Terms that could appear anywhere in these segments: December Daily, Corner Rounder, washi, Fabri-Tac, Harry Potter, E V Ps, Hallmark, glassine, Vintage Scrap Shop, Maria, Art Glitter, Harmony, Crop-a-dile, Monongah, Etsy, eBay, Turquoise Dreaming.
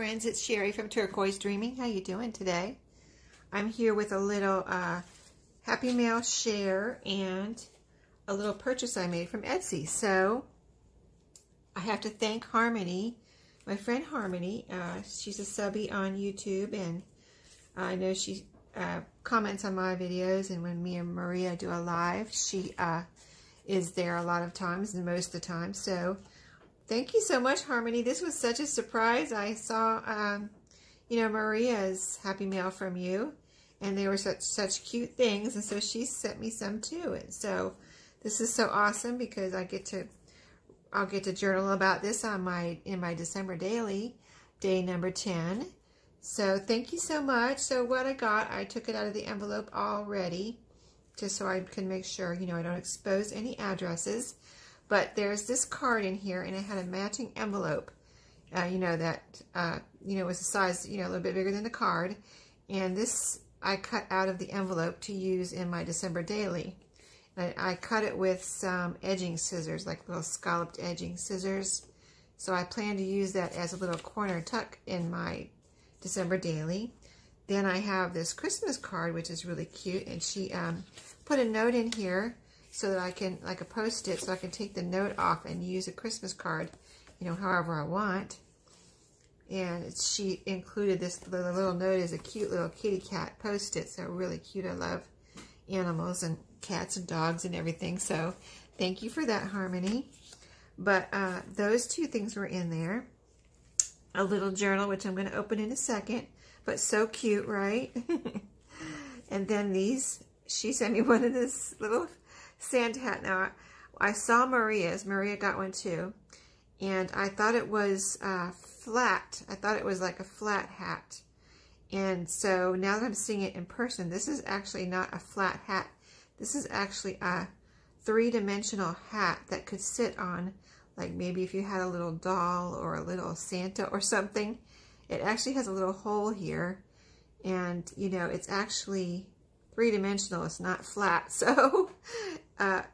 friends, it's Sherry from Turquoise Dreaming. How you doing today? I'm here with a little Happy Mail share and a little purchase I made from Etsy. So I have to thank Harmony, my friend Harmony. She's a subby on YouTube, and I know she comments on my videos, and when me and Maria do a live, she is there a lot of times, and most of the time. So thank you so much, Harmony. This was such a surprise. I saw, you know, Maria's Happy Mail from you, and they were such cute things, and so she sent me some too. And so this is so awesome because I'll get to journal about this on in my December Daily, day number 10. So thank you so much. So what I got, I took it out of the envelope already, just so I can make sure, you know, I don't expose any addresses. But there's this card in here, and it had a matching envelope, you know, that, you know, was a size, you know, a little bit bigger than the card. And this I cut out of the envelope to use in my December Daily. And I cut it with some edging scissors, like little scalloped edging scissors. So I plan to use that as a little corner tuck in my December Daily. Then I have this Christmas card, which is really cute. And she put a note in here, so that I can, like a post-it, so I can take the note off and use a Christmas card, you know, however I want. And she included this little note as a cute little kitty cat post-it. So really cute. I love animals and cats and dogs and everything. So thank you for that, Harmony. But those two things were in there. A little journal, which I'm going to open in a second. But so cute, right? And then these, she sent me one of this little sand hat. Now, I saw Maria's. Maria got one too. And I thought it was flat. I thought it was like a flat hat. And so now that I'm seeing it in person, this is actually not a flat hat. This is actually a three-dimensional hat that could sit on, like maybe if you had a little doll or a little Santa or something. It actually has a little hole here. And, you know, it's actually three-dimensional. It's not flat. So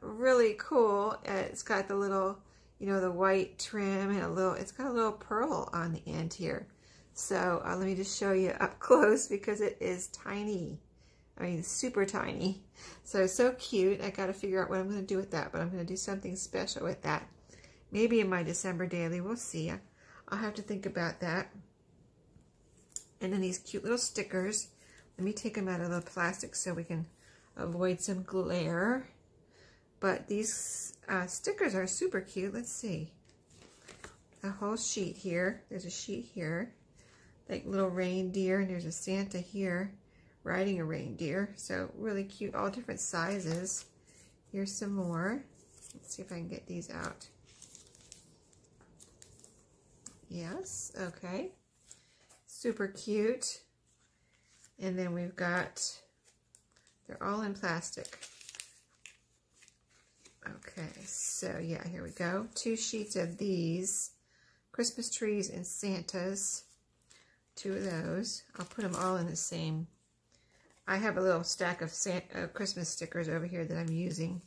really cool. It's got the little, you know, the white trim and a little, it's got a little pearl on the end here. So let me just show you up close because it is tiny. I mean, super tiny. So cute. I got to figure out what I'm going to do with that, but I'm going to do something special with that. Maybe in my December Daily, we'll see. I'll have to think about that. And then these cute little stickers. Let me take them out of the plastic so we can avoid some glare. But these stickers are super cute. Let's see. A whole sheet here. There's a sheet here. Like little reindeer. And there's a Santa here riding a reindeer. So really cute. All different sizes. Here's some more. Let's see if I can get these out. Yes. Okay. Super cute. And then we've got, they're all in plastic. Okay, so yeah, here we go. Two sheets of these, Christmas trees and Santas. Two of those. I'll put them all in the same. I have a little stack of Christmas stickers over here that I'm using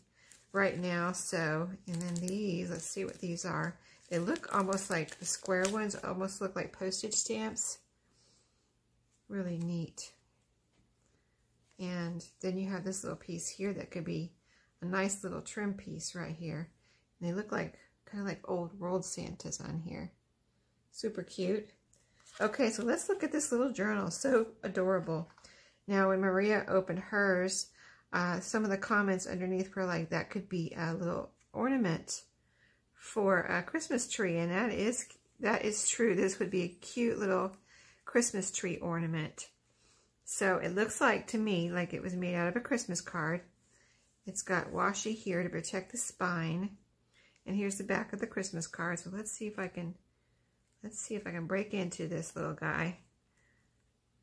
right now. So, and then these, let's see what these are. They look almost like the square ones, almost look like postage stamps. Really neat. And then you have this little piece here that could be a nice little trim piece right here. And they look like kind of like old world Santas on here. Super cute. Okay, so let's look at this little journal. So adorable. Now when Maria opened hers, some of the comments underneath were like, that could be a little ornament for a Christmas tree. And that is true. This would be a cute little Christmas tree ornament. So it looks like to me like it was made out of a Christmas card. It's got washi here to protect the spine, and here's the back of the Christmas card. So let's see if I can break into this little guy.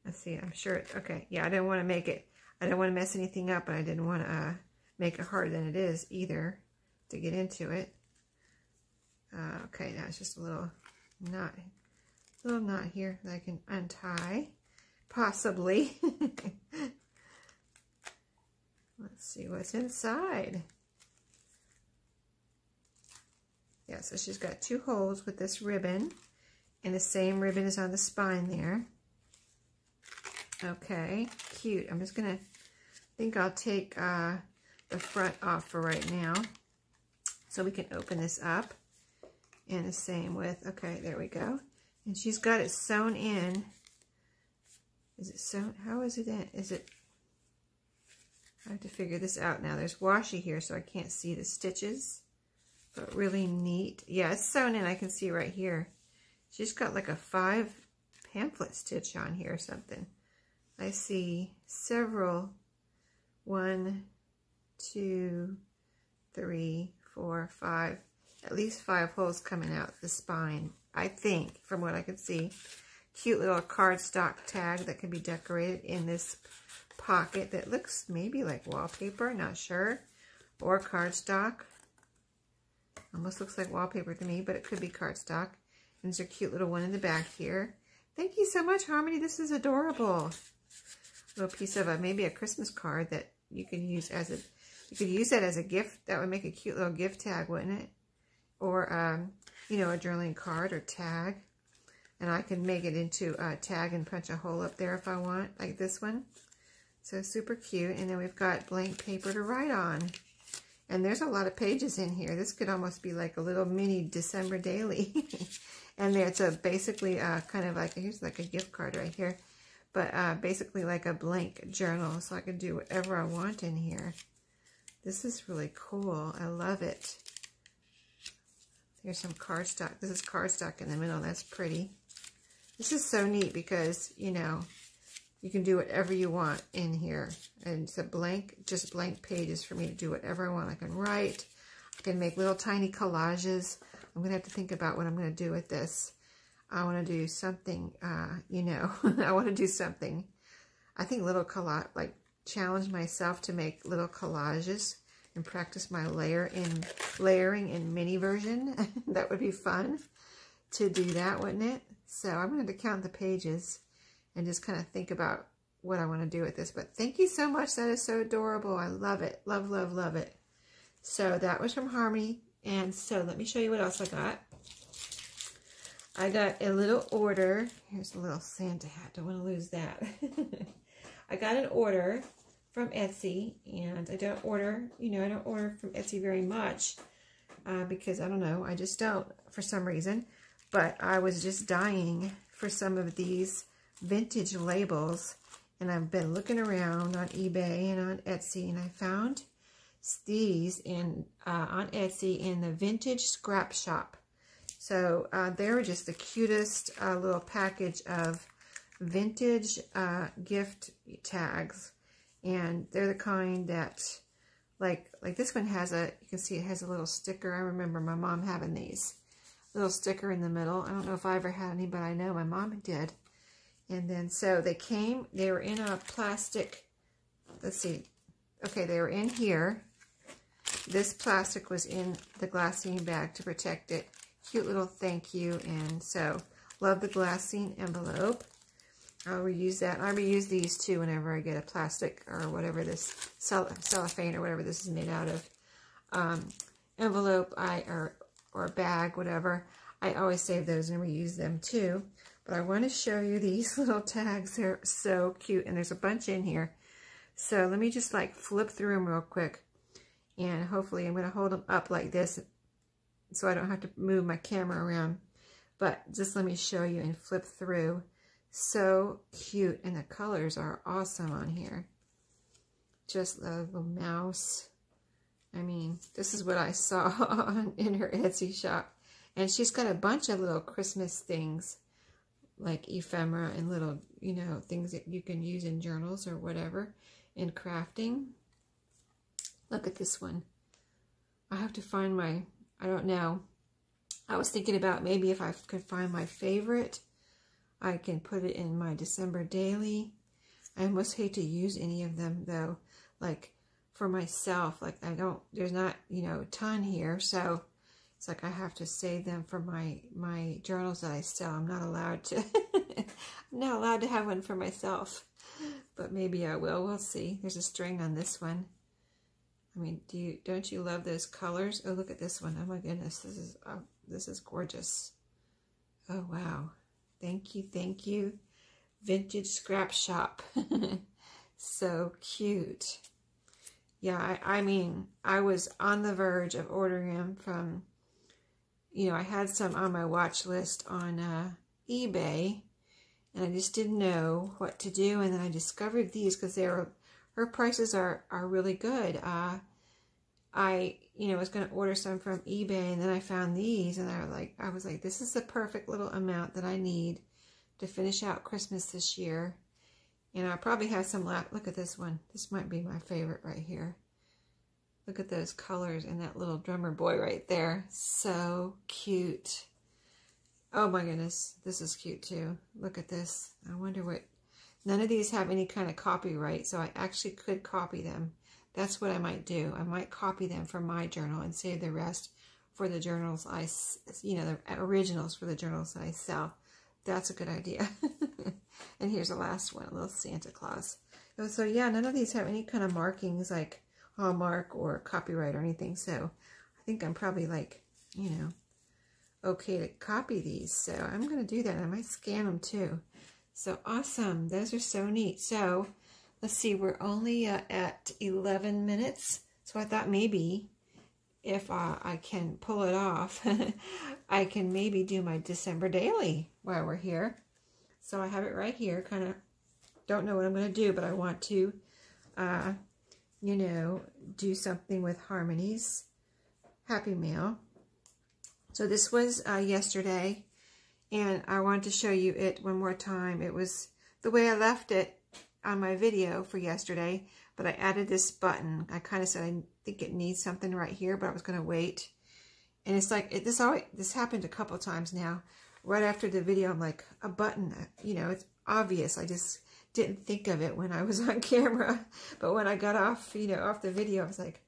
Let's see. I'm sure. Okay, yeah. I don't want to mess anything up, and I didn't want to make it harder than it is either to get into it. Okay, now it's just a little knot. Little knot here that I can untie, possibly. Let's see what's inside. Yeah, so she's got two holes with this ribbon. And the same ribbon is on the spine there. Okay, cute. I'm just gonna, I think I'll take the front off for right now so we can open this up. And the same with, okay, there we go. And she's got it sewn in. Is it sewn? How is it in? Is it? I have to figure this out now. There's washi here, so I can't see the stitches. But really neat. Yeah, it's sewn in. I can see right here. She's got like a 5 pamphlet stitch on here or something. I see several. 1, 2, 3, 4, 5. At least 5 holes coming out the spine, I think, from what I can see. Cute little cardstock tag that can be decorated in this pocket that looks maybe like wallpaper, not sure, or cardstock. Almost looks like wallpaper to me, but it could be cardstock. And there's a cute little one in the back here. Thank you so much, Harmony. This is adorable. A little piece of a, maybe a Christmas card that you could use as a, you could use that as a gift. That would make a cute little gift tag, wouldn't it? Or, you know, a journaling card or tag. And I can make it into a tag and punch a hole up there if I want, like this one. So super cute. And then we've got blank paper to write on. And there's a lot of pages in here. This could almost be like a little mini December Daily. And there's a basically kind of like, here's like a gift card right here. But basically like a blank journal. So I can do whatever I want in here. This is really cool. I love it. Here's some cardstock. This is cardstock in the middle. That's pretty. This is so neat because, you know, you can do whatever you want in here. And it's a blank, just blank pages for me to do whatever I want. I can write. I can make little tiny collages. I'm going to have to think about what I'm going to do with this. I want to do something, you know, I want to do something. I think little collage, like challenge myself to make little collages and practice my layering in mini version. That would be fun to do that, wouldn't it? So I'm going to count the pages and just kind of think about what I want to do with this. But thank you so much. That is so adorable. I love it. Love, love, love it. So that was from Harmony. And so let me show you what else I got. I got a little order. Here's a little Santa hat. Don't want to lose that. I got an order from Etsy, and I don't order, you know, I don't order from Etsy very much because I don't know, I just don't for some reason. But I was just dying for some of these vintage labels, and I've been looking around on eBay and on Etsy, and I found these in on Etsy in the Vintage Scrap Shop. So they were just the cutest little package of vintage gift tags. And they're the kind that, like this one has a, you can see it has a little sticker. I remember my mom having these. A little sticker in the middle. I don't know if I ever had any, but I know my mom did. And then, so they came, they were in a plastic, let's see. Okay, they were in here. This plastic was in the glassine bag to protect it. Cute little thank you. And so, love the glassine envelope. I'll reuse that. I reuse these too whenever I get a plastic or whatever this cellophane or whatever this is made out of envelope or bag, whatever. I always save those and reuse them too. But I want to show you these little tags. They're so cute, and there's a bunch in here. So let me just like flip through them real quick, and hopefully I'm going to hold them up like this so I don't have to move my camera around. But just let me show you and flip through. So cute, and the colors are awesome on here. Just love the mouse. I mean, this is what I saw in her Etsy shop. And she's got a bunch of little Christmas things, like ephemera and little, you know, things that you can use in journals or whatever, in crafting. Look at this one. I have to find my, I don't know. I was thinking about maybe if I could find my favorite, I can put it in my December Daily. I almost hate to use any of them though, like for myself, like I don't, there's not, you know, a ton here. So it's like I have to save them for my journals that I sell. I'm not allowed to, I'm not allowed to have one for myself, but maybe I will. We'll see. There's a string on this one. I mean, don't you love those colors? Oh, look at this one. Oh my goodness. This is gorgeous. Oh, wow. Thank you. Thank you. Vintage Scrap Shop. So cute. Yeah, I mean, I was on the verge of ordering them from, you know, I had some on my watch list on eBay, and I just didn't know what to do. And then I discovered these because they were, her prices are really good. I, you know, was going to order some from eBay, and then I found these, and I was like, this is the perfect little amount that I need to finish out Christmas this year. And I probably have some left. Look at this one. This might be my favorite right here. Look at those colors and that little drummer boy right there. So cute. Oh my goodness. This is cute too. Look at this. I wonder what... None of these have any kind of copyright, so I actually could copy them. That's what I might do. I might copy them from my journal and save the rest for the journals I... You know, the originals for the journals I sell. That's a good idea. And here's the last one, a little Santa Claus. And so yeah, none of these have any kind of markings like Hallmark or copyright or anything. So I think I'm probably like, you know, okay to copy these. So I'm going to do that. I might scan them too. So awesome. Those are so neat. So let's see, we're only at 11 minutes. So I thought maybe if I can pull it off, I can maybe do my December Daily while we're here. So I have it right here, kind of don't know what I'm going to do, but I want to, you know, do something with Harmony's Happy Mail. So this was yesterday, and I wanted to show you it one more time. It was the way I left it on my video for yesterday, but I added this button. I kind of said I think it needs something right here, but I was going to wait. And it's like, this happened a couple times now. Right after the video, I'm like, a button, you know, it's obvious. I just didn't think of it when I was on camera. But when I got off, you know, off the video, I was like,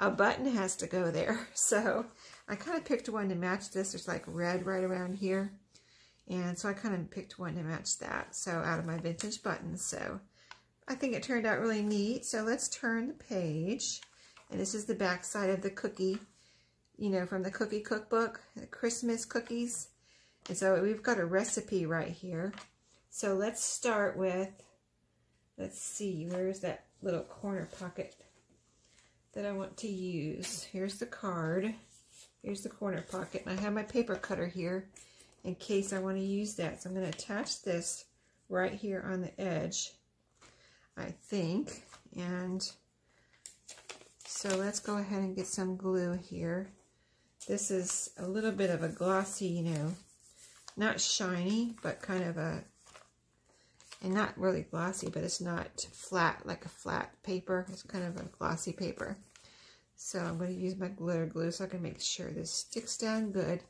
a button has to go there. So I kind of picked one to match this. There's like red right around here. And so I kind of picked one to match that. So out of my vintage buttons. So I think it turned out really neat. So let's turn the page. And this is the back side of the cookie, you know, from the cookie cookbook, the Christmas cookies. And so we've got a recipe right here. So let's start with, let's see, where's that little corner pocket that I want to use? Here's the card. Here's the corner pocket. And I have my paper cutter here in case I want to use that. So I'm going to attach this right here on the edge, I think. And so let's go ahead and get some glue here. This is a little bit of a glossy, you know, not shiny, but kind of a, and not really glossy, but it's not flat, like a flat paper. It's kind of a glossy paper. So I'm going to use my glitter glue so I can make sure this sticks down good.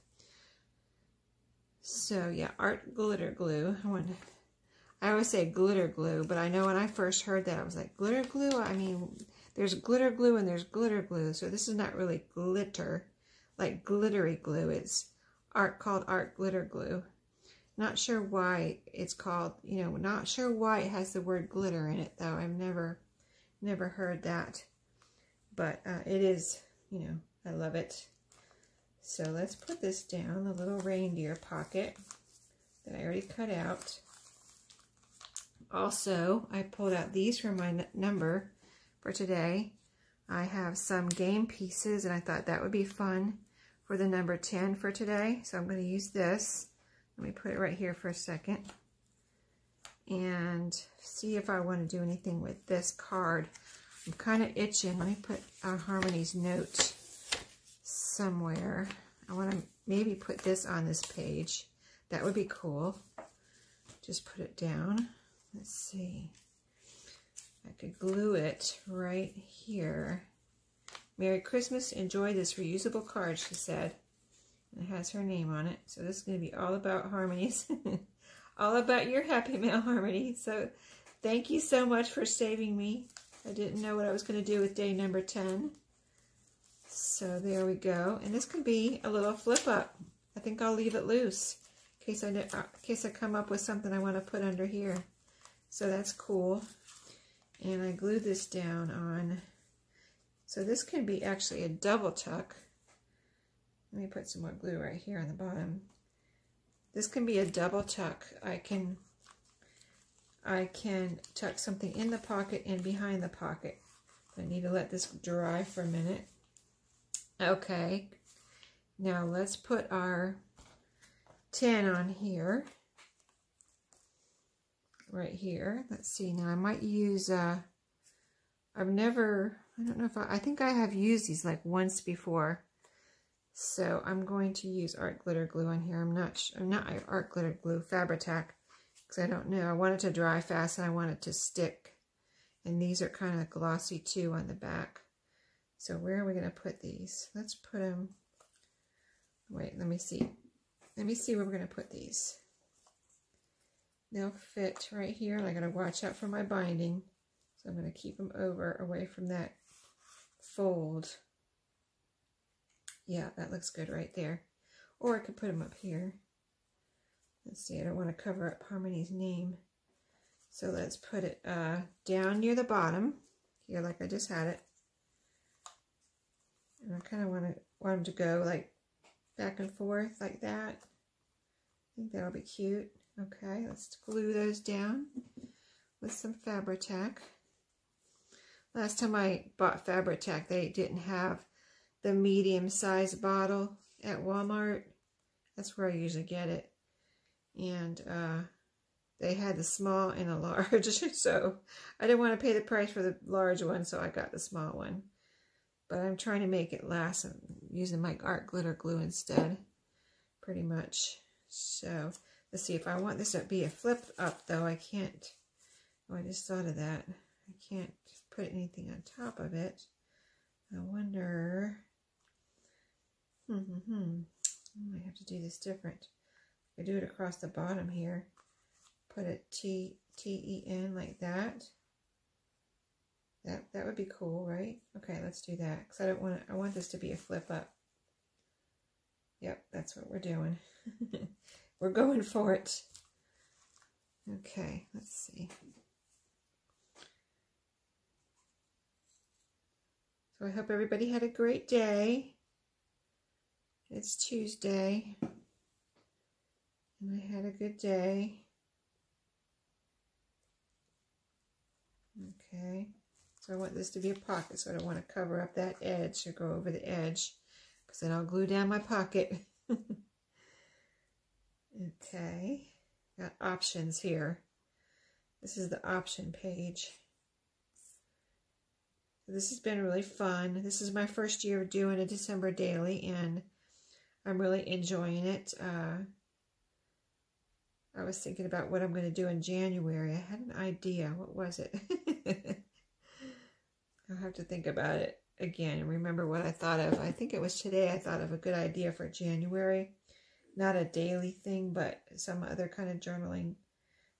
So yeah, Art Glitter Glue. I always say glitter glue, but I know when I first heard that, I was like, glitter glue? I mean, there's glitter glue and there's glitter glue. So this is not really glitter, like glittery glue. It's called Art Glitter Glue. Not sure why it's called, you know, not sure why it has the word glitter in it though. I've never heard that, but it is, you know, I love it. So let's put this down, the little reindeer pocket that I already cut out. Also, I pulled out these for my number for today. I have some game pieces and I thought that would be fun for the number 10 for today. So I'm going to use this. Let me put it right here for a second and see if I want to do anything with this card. I'm kind of itching. Let me put on Harmony's note somewhere. I want to maybe put this on this page. That would be cool. Just put it down. Let's see. I could glue it right here. Merry Christmas, enjoy this reusable card, she said. And it has her name on it. So this is going to be all about Harmony's. All about your Happy Mail, Harmony. So thank you so much for saving me. I didn't know what I was going to do with day number 10. So there we go. And this could be a little flip up. I think I'll leave it loose in case I come up with something I want to put under here. So that's cool. And I glued this down on... So this can be actually a double tuck. Let me put some more glue right here on the bottom. This can be a double tuck. I can tuck something in the pocket and behind the pocket. I need to let this dry for a minute. Okay, now let's put our 10 on here, right here. Let's see, now I might use, I think I have used these like once before. So I'm going to use Art Glitter glue on here. I'm not Art Glitter glue, Fabri-Tac, because I don't know. I want it to dry fast and I want it to stick. And these are kind of glossy too on the back. So where are we going to put these? Let's put them, wait, let me see. Let me see where we're going to put these. They'll fit right here, and I got to watch out for my binding. So I'm going to keep them away from that fold. Yeah, that looks good right there. Or I could put them up here. Let's see, I don't want to cover up Harmony's name. So let's put it down near the bottom, here like I just had it. And I kind of want them to go like back and forth like that. I think that'll be cute. Okay, let's glue those down with some Fabri-Tac. Last time I bought Fabri-Tac, they didn't have the medium-sized bottle at Walmart. That's where I usually get it. And they had the small and a large, so I didn't want to pay the price for the large one, so I got the small one. But I'm trying to make it last. I'm using my Art Glitter glue instead, pretty much. So let's see, if I want this to be a flip up, though, I can't. Oh, I just thought of that. I can't put anything on top of it. I wonder. I might have to do this different. I do it across the bottom here. Put a T-E-N like that. That would be cool, right? Okay, let's do that. Cause I don't want to, I want this to be a flip up. Yep, that's what we're doing. We're going for it. Okay, let's see. So I hope everybody had a great day. It's Tuesday. And I had a good day. Okay. So I want this to be a pocket, so I don't want to cover up that edge or go over the edge, because then I'll glue down my pocket. Okay. Got options here. This is the option page. This has been really fun. This is my first year doing a December Daily, and I'm really enjoying it. I was thinking about what I'm going to do in January. I had an idea. What was it? I'll have to think about it again and remember what I thought of. I think it was today I thought of a good idea for January. Not a daily thing, but some other kind of journaling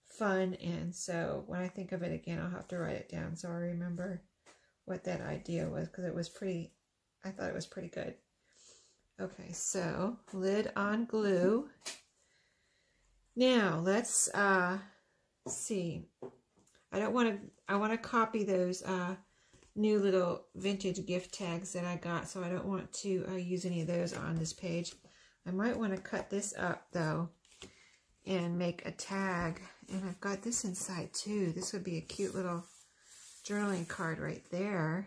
fun. And so when I think of it again, I'll have to write it down so I remember what that idea was, because it was pretty, I thought it was pretty good. Okay, so lid on glue. Now let's see. I want to copy those new little vintage gift tags that I got, so I don't want to use any of those on this page. I might want to cut this up though and make a tag. And I've got this inside too. This would be a cute little journaling card right there.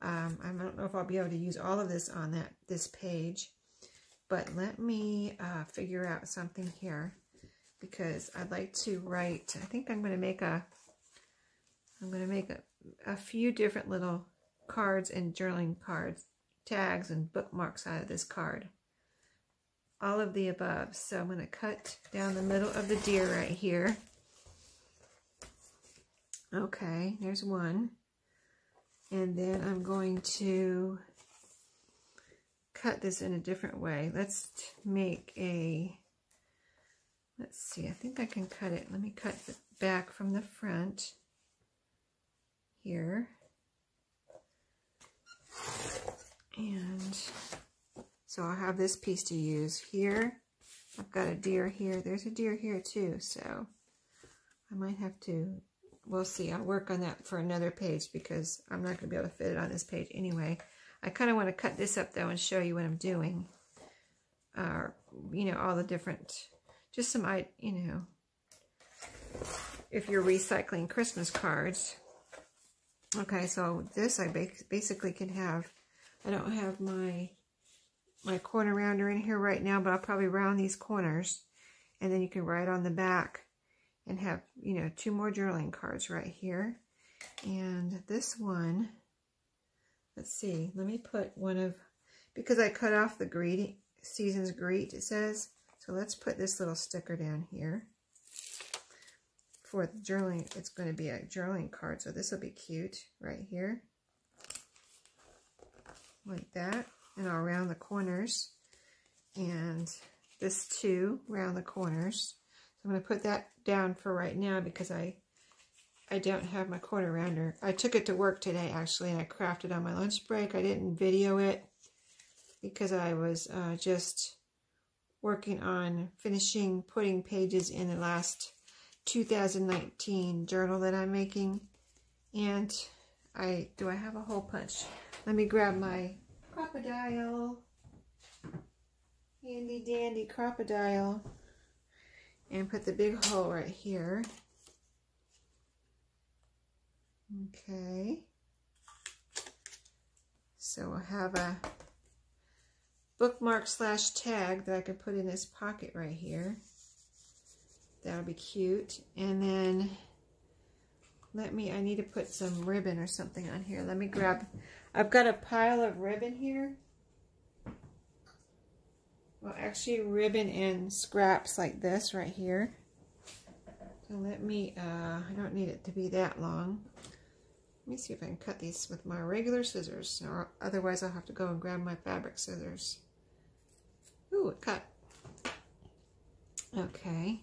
I don't know if I'll be able to use all of this on this page. But let me figure out something here, because I'd like to write, I think I'm going to make a few different little cards and journaling cards, tags and bookmarks out of this card. All of the above. So I'm going to cut down the middle of the deer right here. Okay, there's one. And then I'm going to cut this in a different way. Let's make a, let's see, I think I can cut it. Let me cut the back from the front here. And so I'll have this piece to use here. I've got a deer here. There's a deer here too. So I might have to, we'll see. I'll work on that for another page, because I'm not going to be able to fit it on this page anyway. I kind of want to cut this up, though, and show you what I'm doing. you know, all the different, just some, you know, if you're recycling Christmas cards. Okay, so this I basically can have. I don't have my corner rounder in here right now, but I'll probably round these corners, and then you can write on the back and have, you know, two more journaling cards right here. And this one, let's see, let me put one of, because I cut off the greeting, season's greet, it says, so let's put this little sticker down here for the journaling. It's going to be a journaling card, so this will be cute right here, like that. And I'll round the corners, and this too, round the corners. So I'm going to put that down for right now because I don't have my corner rounder. I took it to work today, actually, and I crafted on my lunch break. I didn't video it because I was just working on finishing putting pages in the last 2019 journal that I'm making. And do I have a hole punch? Let me grab my Crop-a-dile, handy dandy Crop-a-dile, and put the big hole right here. Okay, so we'll have a bookmark slash tag that I can put in this pocket right here. That'll be cute. And then I need to put some ribbon or something on here. Let me grab, I've got a pile of ribbon here. Well, actually ribbon and scraps like this right here. So let me, I don't need it to be that long. Let me see if I can cut these with my regular scissors, or otherwise I'll have to go and grab my fabric scissors. Ooh, it cut. Okay.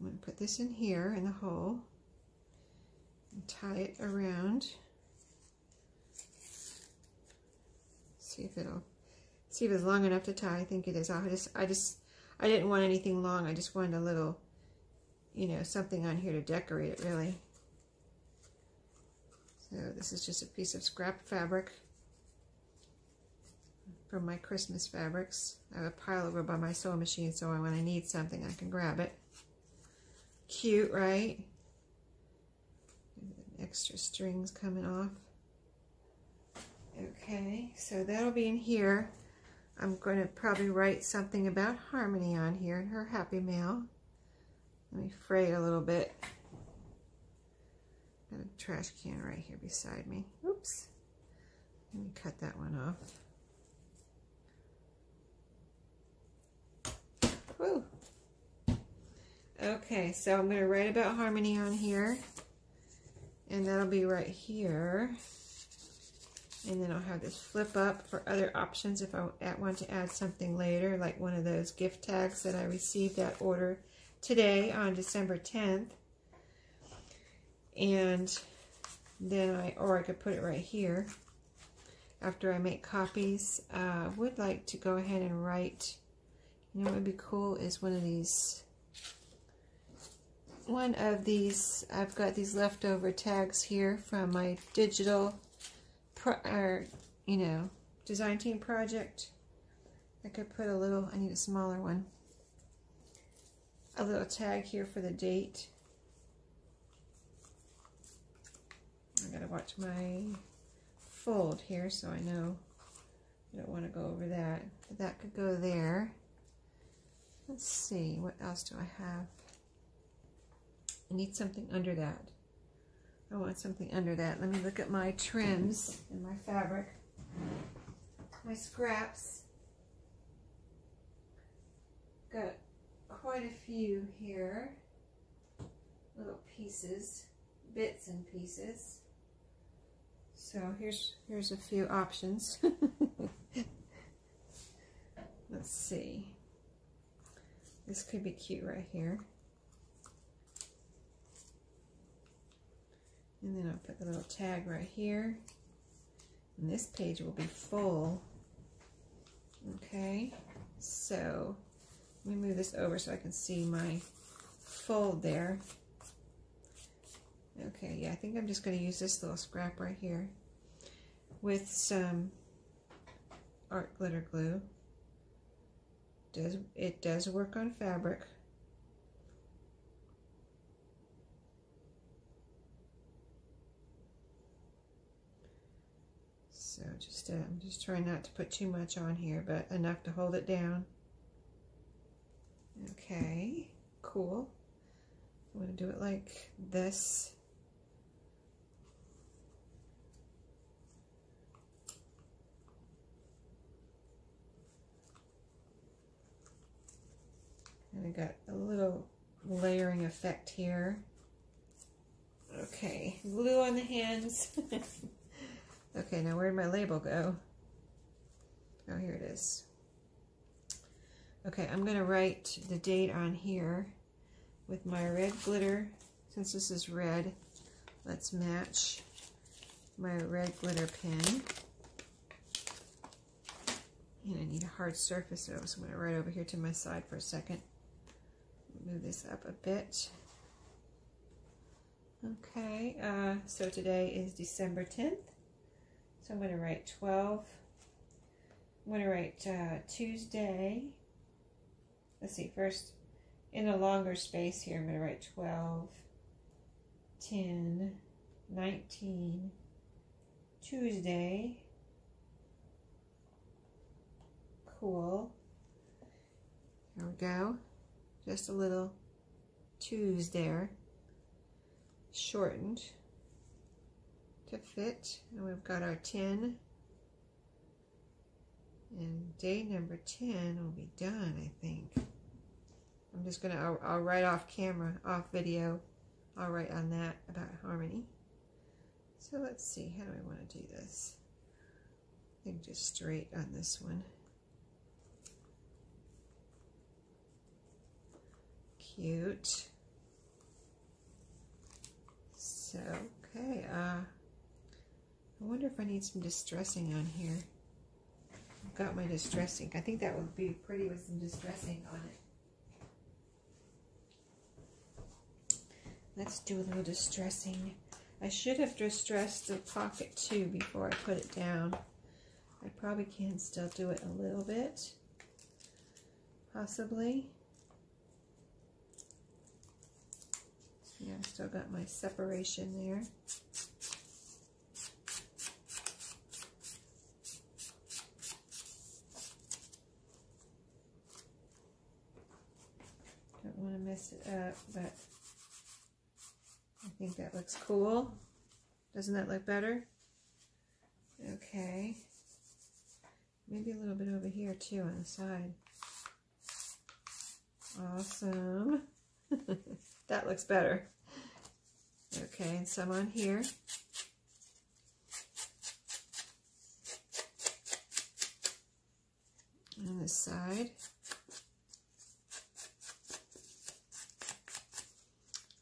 I'm going to put this in here in the hole and tie it around. See if it's long enough to tie. I think it is. I didn't want anything long. I just wanted a little, you know, something on here to decorate it, really. So this is just a piece of scrap fabric from my Christmas fabrics. I have a pile over by my sewing machine, so when I need something, I can grab it. Cute, right? Extra strings coming off. Okay, so that'll be in here. I'm going to probably write something about Harmony on here in her happy mail. Let me fray it a little bit. Got a trash can right here beside me. Oops. Let me cut that one off. Woo. Okay, so I'm going to write about Harmony on here. And that'll be right here. And then I'll have this flip up for other options if I want to add something later, like one of those gift tags that I received that order today on December 10th. And then or I could put it right here. After I make copies, I would like to go ahead and write, you know what would be cool is one of these, I've got these leftover tags here from my digital, you know, design team project. I could put a little, I need a smaller one, a little tag here for the date. I gotta watch my fold here so I know I don't want to go over that. But that could go there. Let's see, what else do I have? I need something under that. I want something under that. Let me look at my trims and my fabric, my scraps. Got quite a few here, little pieces, bits and pieces. So here's a few options. Let's see. This could be cute right here. And then I'll put the little tag right here. And this page will be full. Okay, so let me move this over so I can see my fold there. Okay, yeah, I think I'm just going to use this little scrap right here with some art glitter glue. It does work on fabric. So just I'm just trying not to put too much on here, but enough to hold it down. Okay, cool. I'm going to do it like this. And I got a little layering effect here. Okay, glue on the hands. Okay, now where'd my label go? Oh, here it is. Okay, I'm going to write the date on here with my red glitter. Since this is red, let's match my red glitter pen. And I need a hard surface, so I'm going to write over here to my side for a second. Move this up a bit. Okay, so today is December 10th. So I'm going to write 12. I'm going to write Tuesday. Let's see, first in a longer space here, I'm going to write 12, 10, 19, Tuesday. Cool. There we go. Just a little twos there. Shortened to fit. And we've got our 10. And day number 10 will be done, I think. I'm just going to, I'll write off camera, off video. I'll write on that about Harmony. So let's see, how do I want to do this? I think just straight on this one. Cute. So, okay, I wonder if I need some distressing on here. I've got my distressing. I think that would be pretty with some distressing on it. Let's do a little distressing. I should have distressed the pocket too before I put it down. I probably can still do it a little bit, possibly. Yeah, I've still got my separation there. Don't want to mess it up, but I think that looks cool. Doesn't that look better? Okay. Maybe a little bit over here too on the side. Awesome. That looks better. Okay, and some on here. On this side.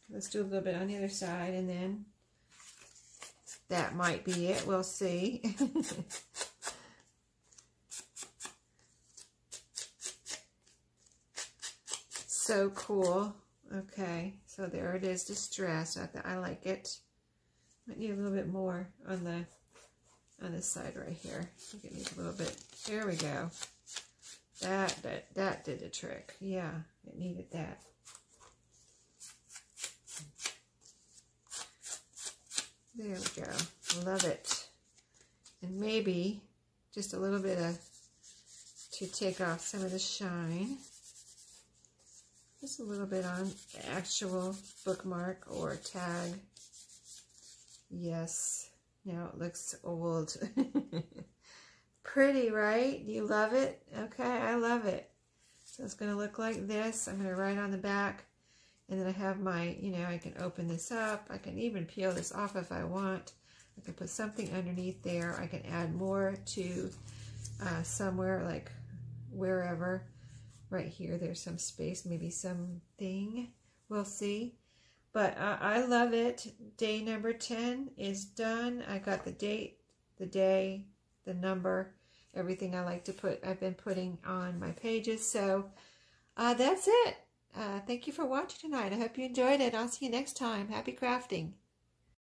Let's do a little bit on the other side, and then that might be it. We'll see. So cool. Okay, so there it is, distressed. I like it. Might need a little bit more on this side right here. I think it needs a little bit. There we go. That did the trick. Yeah, it needed that. There we go. Love it. And maybe just a little bit of to take off some of the shine. Just a little bit on the actual bookmark or tag. Yes, now it looks old. Pretty, right? You love it? Okay, I love it. So it's going to look like this. I'm going to write on the back, and then I have my, you know, I can open this up. I can even peel this off if I want. I can put something underneath there. I can add more to somewhere, like wherever. Right here, there's some space, maybe something. We'll see. But I love it. Day number 10 is done. I got the date, the day, the number, everything I like to put, I've been putting on my pages. So that's it. Thank you for watching tonight. I hope you enjoyed it. I'll see you next time. Happy crafting.